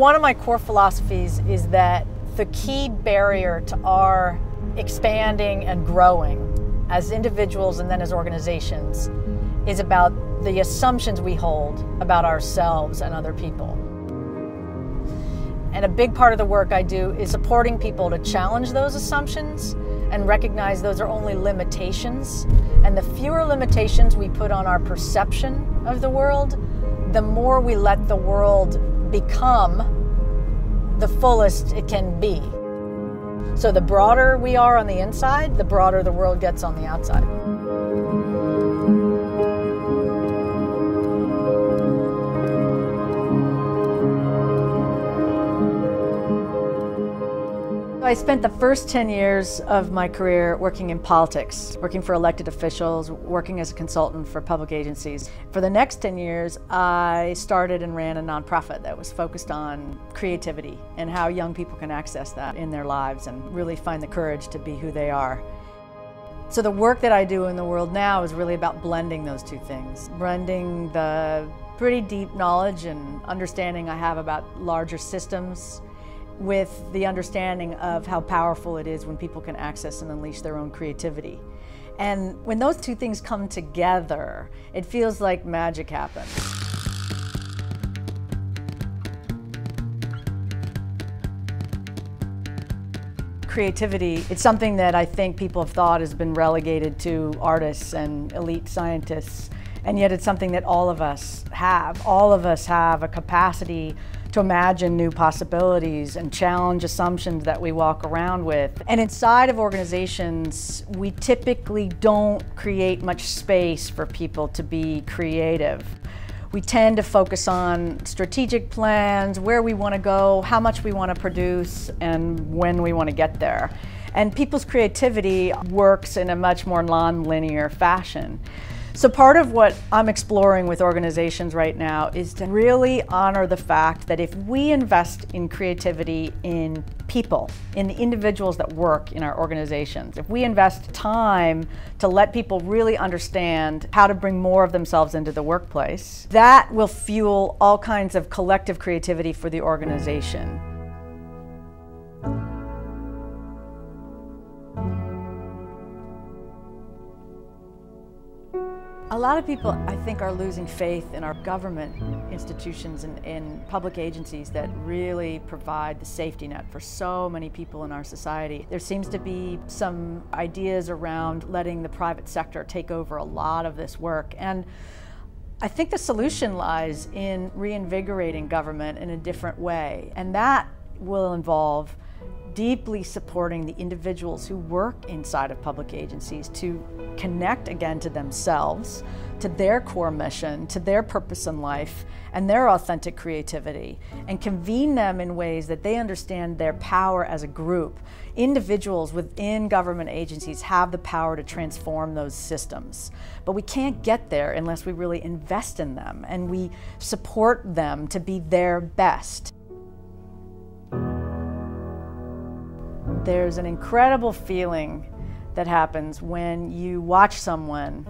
One of my core philosophies is that the key barrier to our expanding and growing as individuals and then as organizations is about the assumptions we hold about ourselves and other people. And a big part of the work I do is supporting people to challenge those assumptions and recognize those are only limitations. And the fewer limitations we put on our perception of the world, the more we let the world become the fullest it can be. So the broader we are on the inside, the broader the world gets on the outside. I spent the first 10 years of my career working in politics, working for elected officials, working as a consultant for public agencies. For the next 10 years, I started and ran a nonprofit that was focused on creativity and how young people can access that in their lives and really find the courage to be who they are. So the work that I do in the world now is really about blending those two things, blending the pretty deep knowledge and understanding I have about larger systems with the understanding of how powerful it is when people can access and unleash their own creativity. And when those two things come together, it feels like magic happens. Creativity, it's something that I think people have thought has been relegated to artists and elite scientists, and yet it's something that all of us have. All of us have a capacity to imagine new possibilities and challenge assumptions that we walk around with. And inside of organizations, we typically don't create much space for people to be creative. We tend to focus on strategic plans, where we want to go, how much we want to produce, and when we want to get there. And people's creativity works in a much more non-linear fashion. So part of what I'm exploring with organizations right now is to really honor the fact that if we invest in creativity in people, in the individuals that work in our organizations, if we invest time to let people really understand how to bring more of themselves into the workplace, that will fuel all kinds of collective creativity for the organization. A lot of people, I think, are losing faith in our government institutions and in public agencies that really provide the safety net for so many people in our society. There seems to be some ideas around letting the private sector take over a lot of this work. And I think the solution lies in reinvigorating government in a different way. And that will involve deeply supporting the individuals who work inside of public agencies to connect again to themselves, to their core mission, to their purpose in life, and their authentic creativity, and convene them in ways that they understand their power as a group. Individuals within government agencies have the power to transform those systems, but we can't get there unless we really invest in them and we support them to be their best. There's an incredible feeling that happens when you watch someone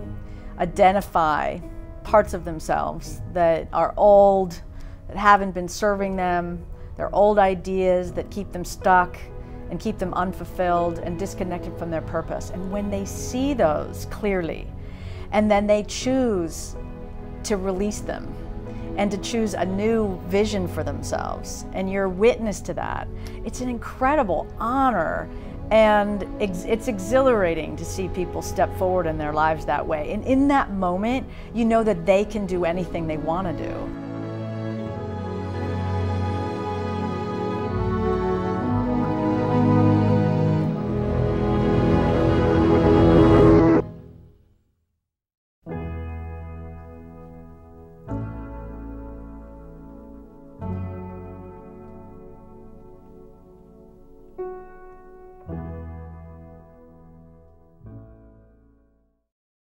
identify parts of themselves that are old, that haven't been serving them, their old ideas that keep them stuck and keep them unfulfilled and disconnected from their purpose. And when they see those clearly, and then they choose to release them, and to choose a new vision for themselves, and you're witness to that, it's an incredible honor, and it's exhilarating to see people step forward in their lives that way. And in that moment, you know that they can do anything they want to do.